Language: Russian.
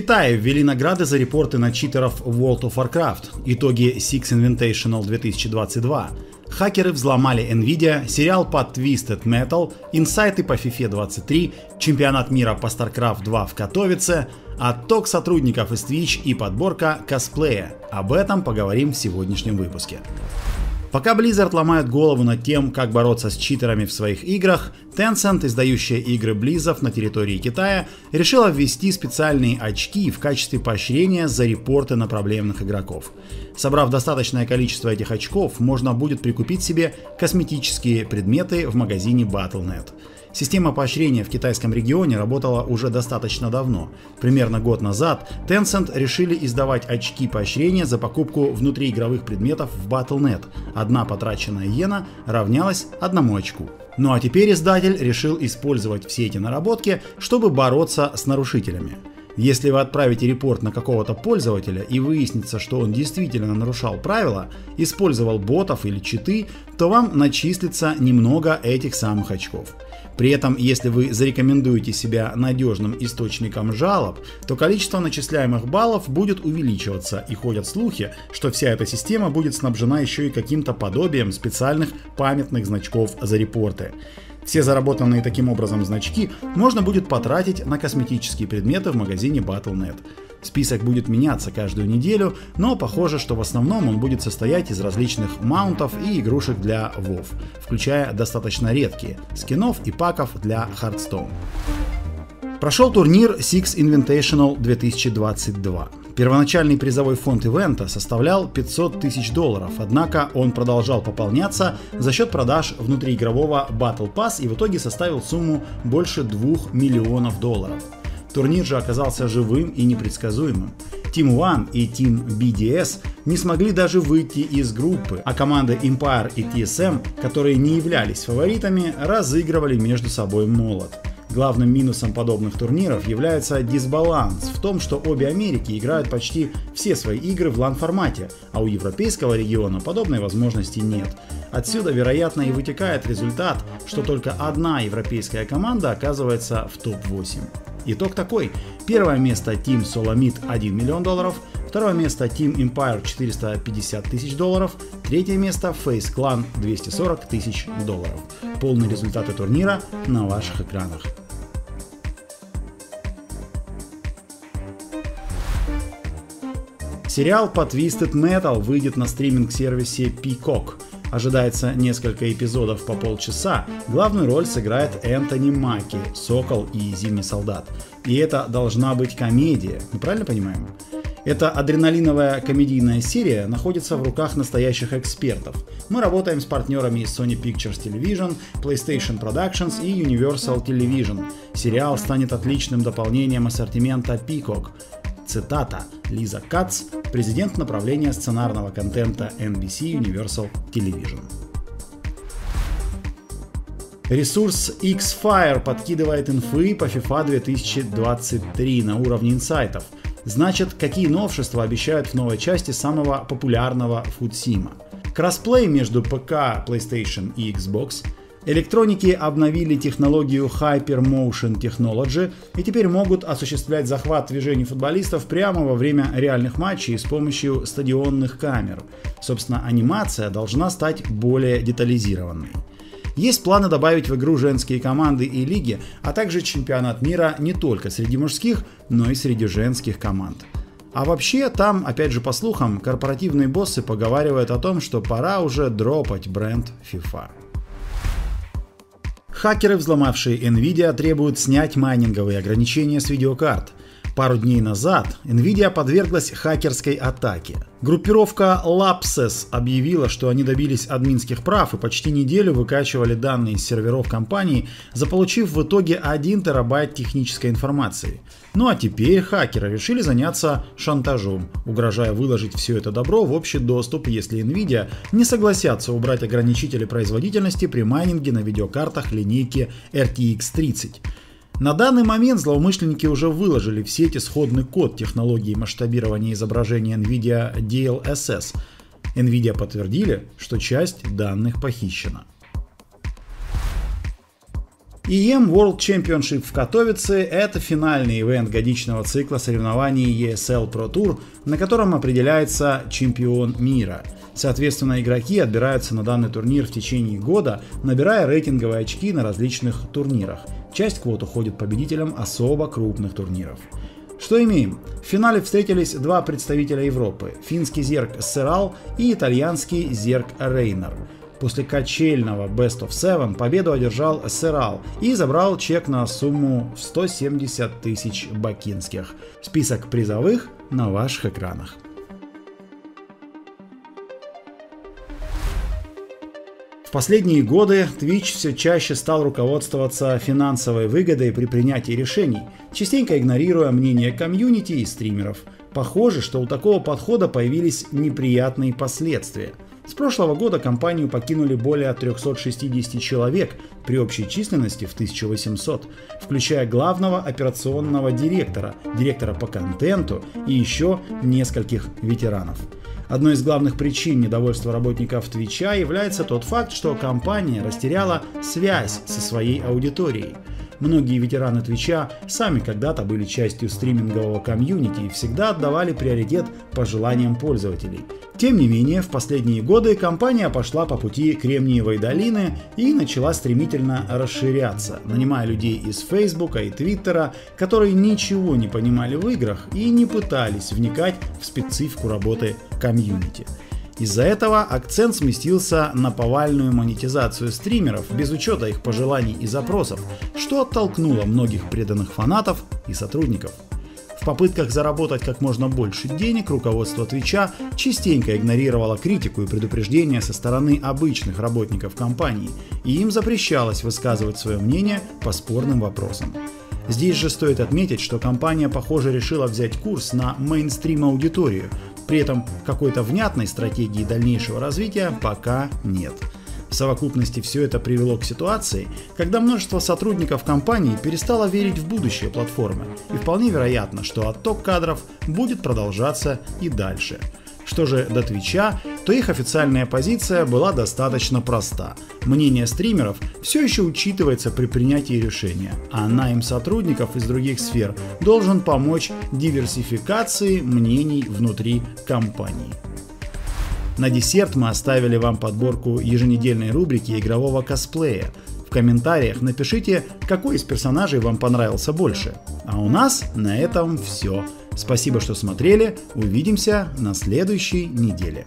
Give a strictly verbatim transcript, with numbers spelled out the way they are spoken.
Китае ввели награды за репорты на читеров World of Warcraft. Итоги Six Invitational две тысячи двадцать два. Хакеры взломали Nvidia, сериал по Twisted Metal, инсайты по FIFA двадцать три, чемпионат мира по StarCraft два в Катовице, отток сотрудников из Twitch и подборка косплея. Об этом поговорим в сегодняшнем выпуске. Пока Blizzard ломает голову над тем, как бороться с читерами в своих играх, Tencent, издающая игры Blizzard на территории Китая, решила ввести специальные очки в качестве поощрения за репорты на проблемных игроков. Собрав достаточное количество этих очков, можно будет прикупить себе косметические предметы в магазине Battle точка нет. Система поощрения в китайском регионе работала уже достаточно давно. Примерно год назад Tencent решили издавать очки поощрения за покупку внутриигровых предметов в Battle точка нет. Одна потраченная иена равнялась одному очку. Ну а теперь издатель решил использовать все эти наработки, чтобы бороться с нарушителями. Если вы отправите репорт на какого-то пользователя и выяснится, что он действительно нарушал правила, использовал ботов или читы, то вам начислится немного этих самых очков. При этом, если вы зарекомендуете себя надежным источником жалоб, то количество начисляемых баллов будет увеличиваться, и ходят слухи, что вся эта система будет снабжена еще и каким-то подобием специальных памятных значков за репорты. Все заработанные таким образом значки можно будет потратить на косметические предметы в магазине Battle точка нет. Список будет меняться каждую неделю, но похоже, что в основном он будет состоять из различных маунтов и игрушек для вов, включая достаточно редкие скинов и паков для Hearthstone. Прошел турнир Six Invitational две тысячи двадцать два. Первоначальный призовой фонд ивента составлял пятьсот тысяч долларов, однако он продолжал пополняться за счет продаж внутриигрового Battle Pass и в итоге составил сумму больше двух миллионов долларов. Турнир же оказался живым и непредсказуемым. Team One и Team би ди эс не смогли даже выйти из группы, а команды Empire и ти эс эм, которые не являлись фаворитами, разыгрывали между собой молот. Главным минусом подобных турниров является дисбаланс в том, что обе Америки играют почти все свои игры в лан-формате, а у европейского региона подобной возможности нет. Отсюда, вероятно, и вытекает результат, что только одна европейская команда оказывается в топ восемь. Итог такой. Первое место Team Solomid один миллион долларов, второе место Team Empire четыреста пятьдесят тысяч долларов, третье место Face Clan двести сорок тысяч долларов. Полные результаты турнира на ваших экранах. Сериал по Twisted Metal выйдет на стриминг-сервисе Peacock. Ожидается несколько эпизодов по полчаса. Главную роль сыграет Энтони Макки, Сокол и Зимний солдат. И это должна быть комедия, мы правильно понимаем? Эта адреналиновая комедийная серия находится в руках настоящих экспертов. Мы работаем с партнерами из Sony Pictures Television, PlayStation Productions и Universal Television. Сериал станет отличным дополнением ассортимента Peacock. Цитата Лиза Кац, президент направления сценарного контента эн би си Universal Television. Ресурс X-Fire подкидывает инфы по FIFA две тысячи двадцать три на уровне инсайтов. Значит, какие новшества обещают в новой части самого популярного фудсима? Кроссплей между ПК, PlayStation и Xbox. Электроники обновили технологию Hyper Motion Technology и теперь могут осуществлять захват движений футболистов прямо во время реальных матчей с помощью стадионных камер. Собственно, анимация должна стать более детализированной. Есть планы добавить в игру женские команды и лиги, а также чемпионат мира не только среди мужских, но и среди женских команд. А вообще, там, опять же по слухам, корпоративные боссы поговаривают о том, что пора уже дропать бренд FIFA. Хакеры, взломавшие Nvidia, требуют снять майнинговые ограничения с видеокарт. Пару дней назад Nvidia подверглась хакерской атаке. Группировка Lapsus объявила, что они добились админских прав и почти неделю выкачивали данные из серверов компании, заполучив в итоге один терабайт технической информации. Ну а теперь хакеры решили заняться шантажом, угрожая выложить все это добро в общий доступ, если Nvidia не согласятся убрать ограничители производительности при майнинге на видеокартах линейки эр ти икс тридцать. На данный момент злоумышленники уже выложили в сети исходный код технологии масштабирования изображения NVIDIA ди эл эс эс. NVIDIA подтвердили, что часть данных похищена. и эм World Championship в Катовице – это финальный ивент годичного цикла соревнований и эс эл Pro Tour, на котором определяется чемпион мира. Соответственно, игроки отбираются на данный турнир в течение года, набирая рейтинговые очки на различных турнирах. Часть квот уходит победителям особо крупных турниров. Что имеем? В финале встретились два представителя Европы – финский зерк Серрал и итальянский зерк Рейнер. После качельного бест оф севен победу одержал Серрал и забрал чек на сумму в сто семьдесят тысяч бакинских. Список призовых на ваших экранах. В последние годы Twitch все чаще стал руководствоваться финансовой выгодой при принятии решений, частенько игнорируя мнение комьюнити и стримеров. Похоже, что у такого подхода появились неприятные последствия. С прошлого года компанию покинули более трёхсот шестидесяти человек при общей численности в тысячу восемьсот, включая главного операционного директора, директора по контенту и еще нескольких ветеранов. Одной из главных причин недовольства работников Твича является тот факт, что компания растеряла связь со своей аудиторией. Многие ветераны Твича сами когда-то были частью стримингового комьюнити и всегда отдавали приоритет пожеланиям пользователей. Тем не менее, в последние годы компания пошла по пути Кремниевой долины и начала стремительно расширяться, нанимая людей из Фейсбука и Твиттера, которые ничего не понимали в играх и не пытались вникать в специфику работы комьюнити. Из-за этого акцент сместился на повальную монетизацию стримеров без учета их пожеланий и запросов, что оттолкнуло многих преданных фанатов и сотрудников. В попытках заработать как можно больше денег руководство Твича частенько игнорировало критику и предупреждения со стороны обычных работников компании, и им запрещалось высказывать свое мнение по спорным вопросам. Здесь же стоит отметить, что компания, похоже, решила взять курс на мейнстрим-аудиторию, при этом какой-то внятной стратегии дальнейшего развития пока нет. В совокупности все это привело к ситуации, когда множество сотрудников компании перестало верить в будущее платформы, и вполне вероятно, что отток кадров будет продолжаться и дальше. Что же до Твича, то их официальная позиция была достаточно проста. Мнение стримеров все еще учитывается при принятии решения, а найм сотрудников из других сфер должен помочь диверсификации мнений внутри компании. На десерт мы оставили вам подборку еженедельной рубрики игрового косплея. В комментариях напишите, какой из персонажей вам понравился больше. А у нас на этом все. Спасибо, что смотрели. Увидимся на следующей неделе.